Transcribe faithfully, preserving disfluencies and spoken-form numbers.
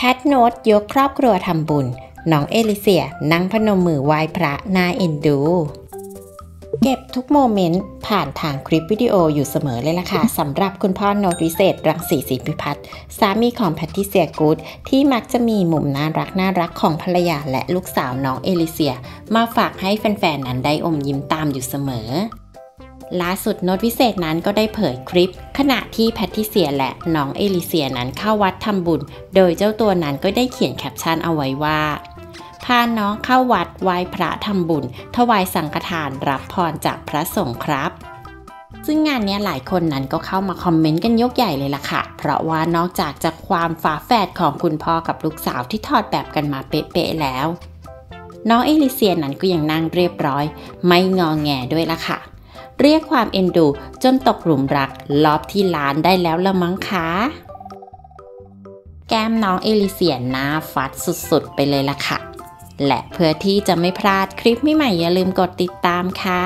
แพทโน้ตยกครอบครัวทำบุญน้องเอลิเซียนั่งพนมมือไหว้พระน่าเอ็นดูเก็บทุกโมเมนต์ผ่านทางคลิปวิดีโออยู่เสมอเลยล่ะค่ะสำหรับคุณพ่อโน้ตวิเศษรังสีศรีพิพัฒน์สามีของแพทริเซียกู๊ดที่มักจะมีมุมน่ารักน่ารักของภรรยาและลูกสาวน้องเอลิเซียมาฝากให้แฟนๆนั้นได้อมยิ้มตามอยู่เสมอล่าสุดโน้ตวิเศษนั้นก็ได้เผยคลิปขณะที่แพทริเซียและน้องเอลิเซียนั้นเข้าวัดทำบุญโดยเจ้าตัวนั้นก็ได้เขียนแคปชั่นเอาไว้ว่าพาน้องเข้าวัดไหว้พระทำบุญถวายสังฆทานรับพรจากพระสงฆ์ครับซึ่งงานนี้หลายคนนั้นก็เข้ามาคอมเมนต์กันยกใหญ่เลยล่ะค่ะเพราะว่านอกจากจากความฝาแฝดของคุณพ่อกับลูกสาวที่ถอดแบบกันมาเป๊ะๆแล้วน้องเอลิเซียนั้นก็ยังนั่งเรียบร้อยไม่งอแงด้วยล่ะค่ะเรียกความเอ็นดูจนตกหลุมรักลอบที่ล้านได้แล้วละมั้งคะแก้มน้องเอลิเซียน่าฟัดสุดๆไปเลยล่ะค่ะและเพื่อที่จะไม่พลาดคลิปใหม่ๆอย่าลืมกดติดตามค่ะ